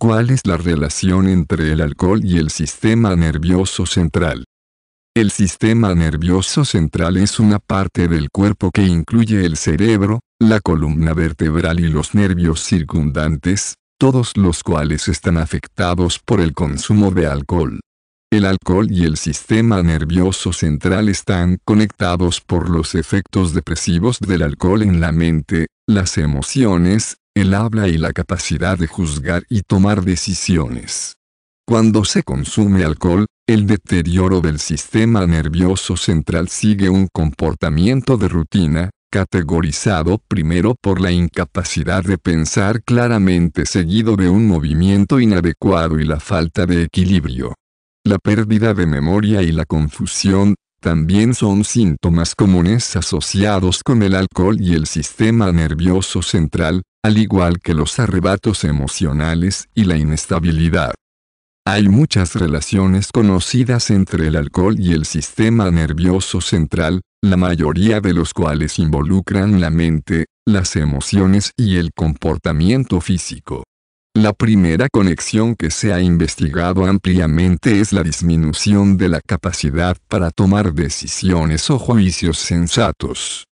¿Cuál es la relación entre el alcohol y el sistema nervioso central? El sistema nervioso central es una parte del cuerpo que incluye el cerebro, la columna vertebral y los nervios circundantes, todos los cuales están afectados por el consumo de alcohol. El alcohol y el sistema nervioso central están conectados por los efectos depresivos del alcohol en la mente, las emociones, el habla y la capacidad de juzgar y tomar decisiones. Cuando se consume alcohol, el deterioro del sistema nervioso central sigue un comportamiento de rutina, categorizado primero por la incapacidad de pensar claramente seguido de un movimiento inadecuado y la falta de equilibrio. La pérdida de memoria y la confusión también son síntomas comunes asociados con el alcohol y el sistema nervioso central, al igual que los arrebatos emocionales y la inestabilidad. Hay muchas relaciones conocidas entre el alcohol y el sistema nervioso central, la mayoría de los cuales involucran la mente, las emociones y el comportamiento físico. La primera conexión que se ha investigado ampliamente es la disminución de la capacidad para tomar decisiones o juicios sensatos.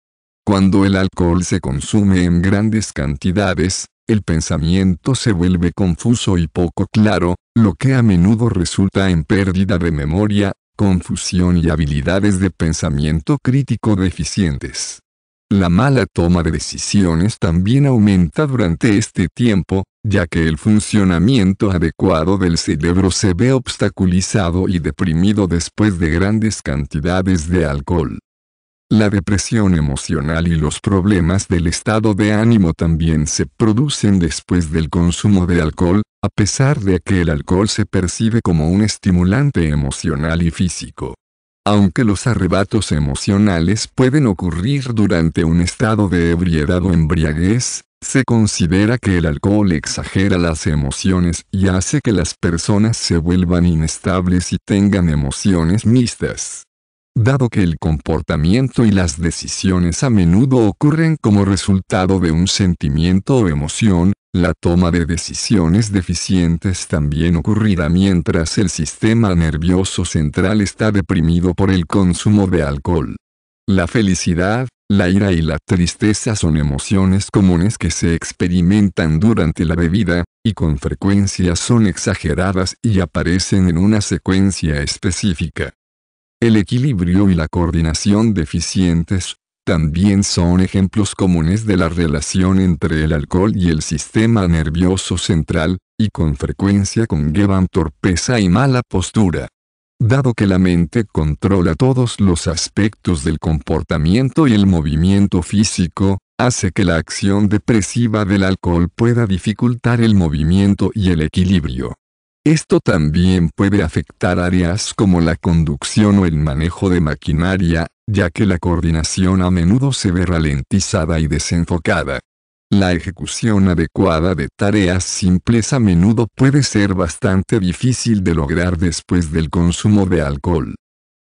Cuando el alcohol se consume en grandes cantidades, el pensamiento se vuelve confuso y poco claro, lo que a menudo resulta en pérdida de memoria, confusión y habilidades de pensamiento crítico deficientes. La mala toma de decisiones también aumenta durante este tiempo, ya que el funcionamiento adecuado del cerebro se ve obstaculizado y deprimido después de grandes cantidades de alcohol. La depresión emocional y los problemas del estado de ánimo también se producen después del consumo de alcohol, a pesar de que el alcohol se percibe como un estimulante emocional y físico. Aunque los arrebatos emocionales pueden ocurrir durante un estado de ebriedad o embriaguez, se considera que el alcohol exagera las emociones y hace que las personas se vuelvan inestables y tengan emociones mixtas. Dado que el comportamiento y las decisiones a menudo ocurren como resultado de un sentimiento o emoción, la toma de decisiones deficientes también ocurrirá mientras el sistema nervioso central está deprimido por el consumo de alcohol. La felicidad, la ira y la tristeza son emociones comunes que se experimentan durante la bebida, y con frecuencia son exageradas y aparecen en una secuencia específica. El equilibrio y la coordinación deficientes también son ejemplos comunes de la relación entre el alcohol y el sistema nervioso central, y con frecuencia conllevan torpeza y mala postura. Dado que la mente controla todos los aspectos del comportamiento y el movimiento físico, hace que la acción depresiva del alcohol pueda dificultar el movimiento y el equilibrio. Esto también puede afectar áreas como la conducción o el manejo de maquinaria, ya que la coordinación a menudo se ve ralentizada y desenfocada. La ejecución adecuada de tareas simples a menudo puede ser bastante difícil de lograr después del consumo de alcohol.